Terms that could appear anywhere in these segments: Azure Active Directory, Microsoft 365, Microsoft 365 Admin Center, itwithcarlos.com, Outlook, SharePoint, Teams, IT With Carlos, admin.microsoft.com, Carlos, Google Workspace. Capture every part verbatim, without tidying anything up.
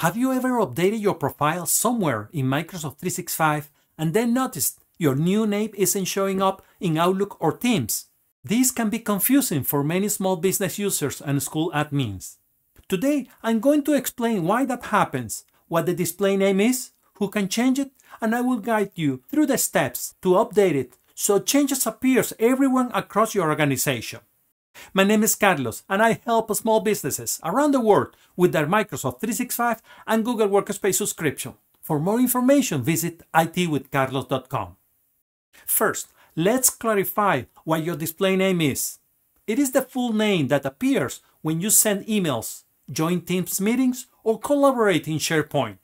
Have you ever updated your profile somewhere in Microsoft three sixty-five and then noticed your new name isn't showing up in Outlook or Teams? This can be confusing for many small business users and school admins. Today, I'm going to explain why that happens, what the display name is, who can change it, and I will guide you through the steps to update it so changes appear everywhere across your organization. My name is Carlos, and I help small businesses around the world with their Microsoft three sixty-five and Google Workspace subscription. For more information, visit it with carlos dot com. First, let's clarify what your display name is. It is the full name that appears when you send emails, join Teams meetings, or collaborate in SharePoint.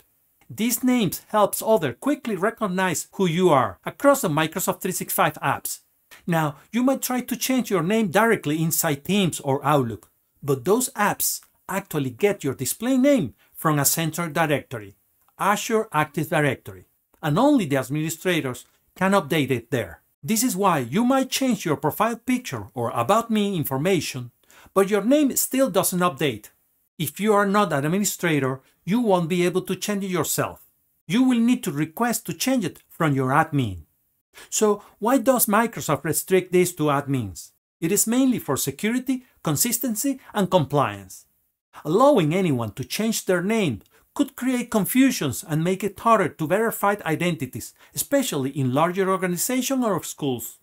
These names help others quickly recognize who you are across the Microsoft three sixty-five apps. Now, you might try to change your name directly inside Teams or Outlook, but those apps actually get your display name from a central directory, Azure Active Directory, and only the administrators can update it there. This is why you might change your profile picture or About Me information, but your name still doesn't update. If you are not an administrator, you won't be able to change it yourself. You will need to request to change it from your admin. So, why does Microsoft restrict this to admins? It is mainly for security, consistency, and compliance. Allowing anyone to change their name could create confusions and make it harder to verify identities, especially in larger organizations or schools.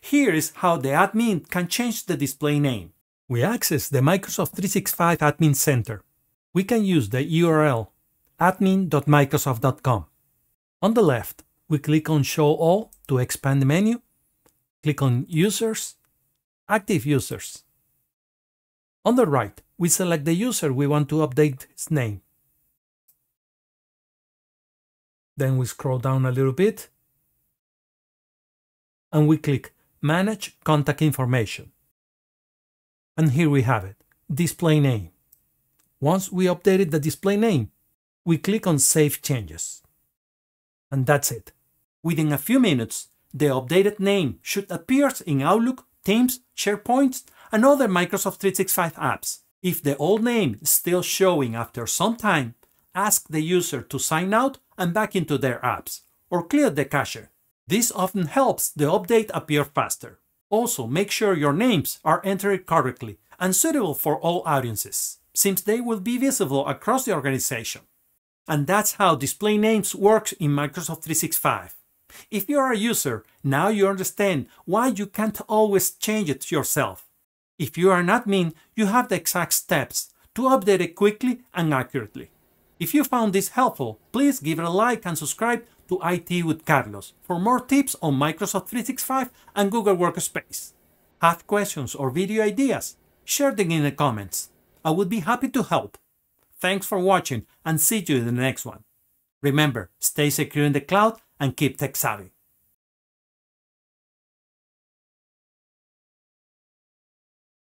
Here is how the admin can change the display name. We access the Microsoft three sixty-five Admin Center. We can use the U R L admin dot microsoft dot com. On the left, we click on Show All to expand the menu, click on Users, Active Users. On the right, we select the user we want to update his name. Then we scroll down a little bit and we click Manage Contact Information. And here we have it, Display Name. Once we updated the display name, we click on Save Changes. And that's it. Within a few minutes, the updated name should appear in Outlook, Teams, SharePoint, and other Microsoft three sixty-five apps. If the old name is still showing after some time, ask the user to sign out and back into their apps, or clear the cache. This often helps the update appear faster. Also, make sure your names are entered correctly and suitable for all audiences, since they will be visible across the organization. And that's how display names works in Microsoft three sixty-five. If you are a user, now you understand why you can't always change it yourself. If you are an admin, you have the exact steps to update it quickly and accurately. If you found this helpful, please give it a like and subscribe to I T with Carlos for more tips on Microsoft three sixty-five and Google Workspace. Have questions or video ideas? Share them in the comments. I would be happy to help. Thanks for watching and see you in the next one. Remember, stay secure in the cloud and keep tech savvy.